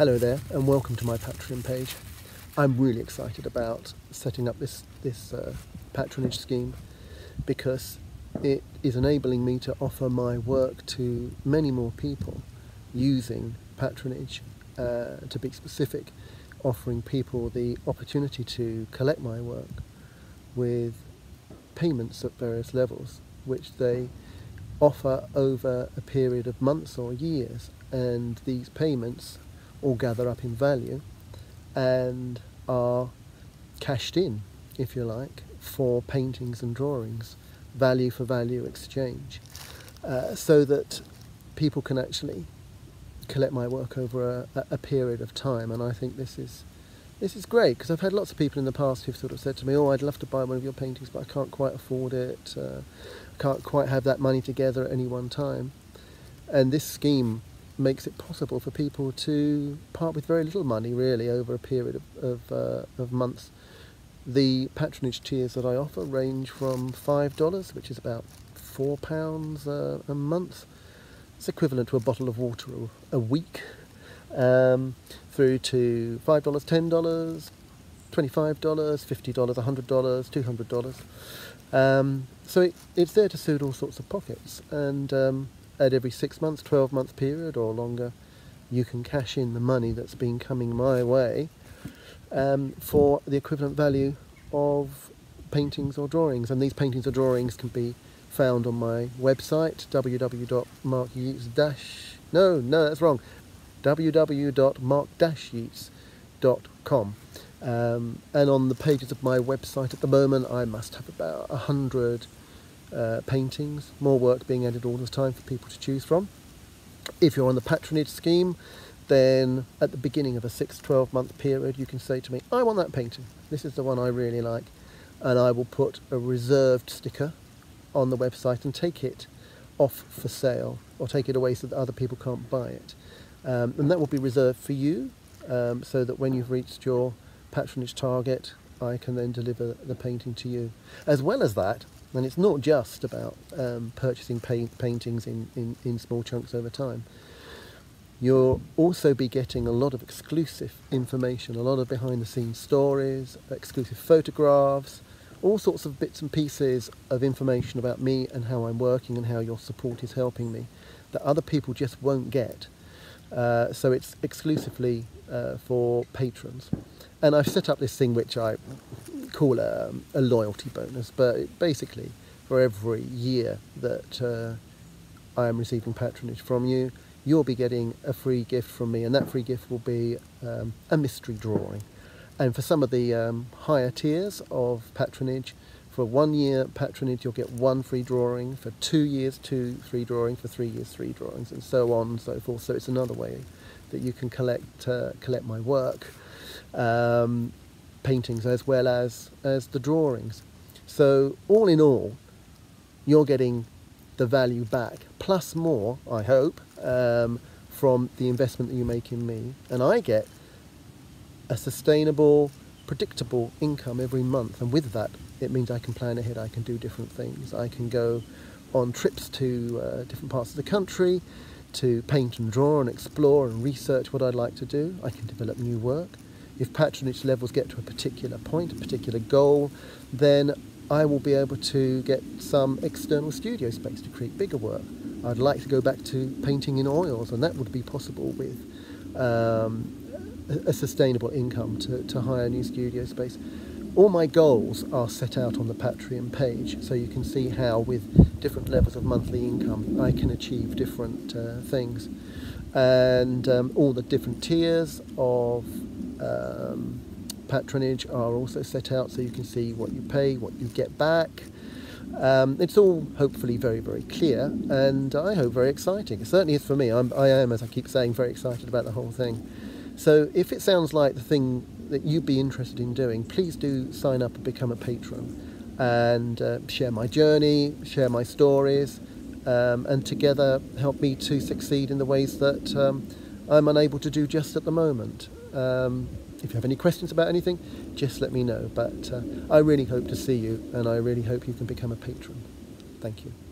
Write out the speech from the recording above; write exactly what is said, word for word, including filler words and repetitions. Hello there and welcome to my Patreon page. I'm really excited about setting up this, this uh, patronage scheme because it is enabling me to offer my work to many more people using patronage, uh, to be specific, offering people the opportunity to collect my work with payments at various levels, which they offer over a period of months or years, and these payments all gather up in value and are cashed in, if you like, for paintings and drawings, value for value exchange, uh, so that people can actually collect my work over a, a period of time. And I think this is this is great, because I've had lots of people in the past who've sort of said to me, oh, I'd love to buy one of your paintings, but I can't quite afford it, I uh, can't quite have that money together at any one time. And this scheme makes it possible for people to part with very little money, really, over a period of, of, uh, of months. The patronage tiers that I offer range from five dollars, which is about four pounds uh, a month. It's equivalent to a bottle of water a week, um, through to five dollars, ten dollars, twenty-five dollars, fifty dollars, one hundred dollars, two hundred dollars. Um, so it, it's there to suit all sorts of pockets, and um, at every six months, twelve month period or longer, you can cash in the money that's been coming my way um, for the equivalent value of paintings or drawings. And these paintings or drawings can be found on my website, w w w dot mark yeats dash no no that's wrong w w w dot mark dash yeats dot com, um, and on the pages of my website at the moment I must have about a hundred Uh, paintings, more work being added all the time for people to choose from. If you're on the patronage scheme, then at the beginning of a six to twelve month period you can say to me, I want that painting, this is the one I really like, and I will put a reserved sticker on the website and take it off for sale or take it away so that other people can't buy it, um, and that will be reserved for you, um, so that when you've reached your patronage target I can then deliver the painting to you. As well as that, and it's not just about um, purchasing paint, paintings in, in, in small chunks over time. You'll also be getting a lot of exclusive information, a lot of behind-the-scenes stories, exclusive photographs, all sorts of bits and pieces of information about me and how I'm working and how your support is helping me that other people just won't get. Uh, so it's exclusively uh, for patrons. And I've set up this thing which I call a, a loyalty bonus, but basically for every year that uh, I am receiving patronage from you, you'll be getting a free gift from me, and that free gift will be um, a mystery drawing. And for some of the um, higher tiers of patronage, for one year patronage you'll get one free drawing, for two years two free drawings, for three years three drawings, and so on and so forth. So it's another way that you can collect, uh, collect my work. Um, paintings as well as as the drawings. So all in all you're getting the value back plus more, I hope, um, from the investment that you make in me, and I get a sustainable, predictable income every month, and with that it means I can plan ahead, I can do different things, I can go on trips to uh, different parts of the country to paint and draw and explore and research what I'd like to do. I can develop new work. If patronage levels get to a particular point, a particular goal, then I will be able to get some external studio space to create bigger work. I'd like to go back to painting in oils, and that would be possible with um, a sustainable income to, to hire new studio space. All my goals are set out on the Patreon page, so you can see how with different levels of monthly income I can achieve different uh, things. And um, all the different tiers of Um, patronage are also set out, so you can see what you pay, what you get back. Um, it's all hopefully very, very clear, and I hope very exciting. It certainly is for me. I'm, I am, as I keep saying, very excited about the whole thing. So if it sounds like the thing that you'd be interested in doing, please do sign up and become a patron, and uh, share my journey, share my stories, um, and together help me to succeed in the ways that um, I'm unable to do just at the moment. Um, if you have any questions about anything, just let me know, but uh, I really hope to see you, and I really hope you can become a patron. Thank you.